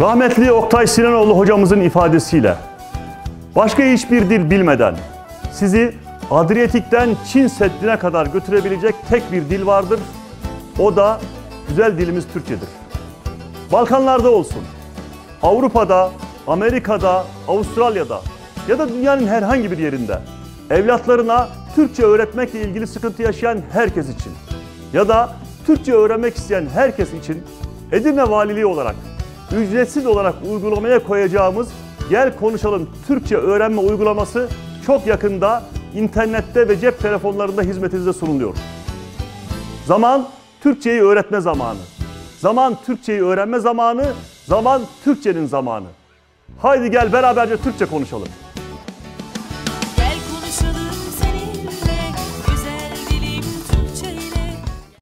Rahmetli Oktay Sinanoğlu hocamızın ifadesiyle, başka hiçbir dil bilmeden sizi Adriyatik'ten Çin Seddi'ne kadar götürebilecek tek bir dil vardır. O da güzel dilimiz Türkçedir. Balkanlarda olsun, Avrupa'da, Amerika'da, Avustralya'da ya da dünyanın herhangi bir yerinde evlatlarına Türkçe öğretmekle ilgili sıkıntı yaşayan herkes için ya da Türkçe öğrenmek isteyen herkes için Edirne Valiliği olarak ücretsiz olarak uygulamaya koyacağımız Gel Konuşalım Türkçe Öğrenme uygulaması çok yakında internette ve cep telefonlarında hizmetinize sunuluyor. Zaman Türkçeyi öğretme zamanı. Zaman Türkçeyi öğrenme zamanı. Zaman Türkçenin zamanı. Haydi gel beraberce Türkçe konuşalım.